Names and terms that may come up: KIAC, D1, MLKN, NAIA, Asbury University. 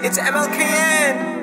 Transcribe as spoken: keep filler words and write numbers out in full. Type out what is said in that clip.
It's M L K N.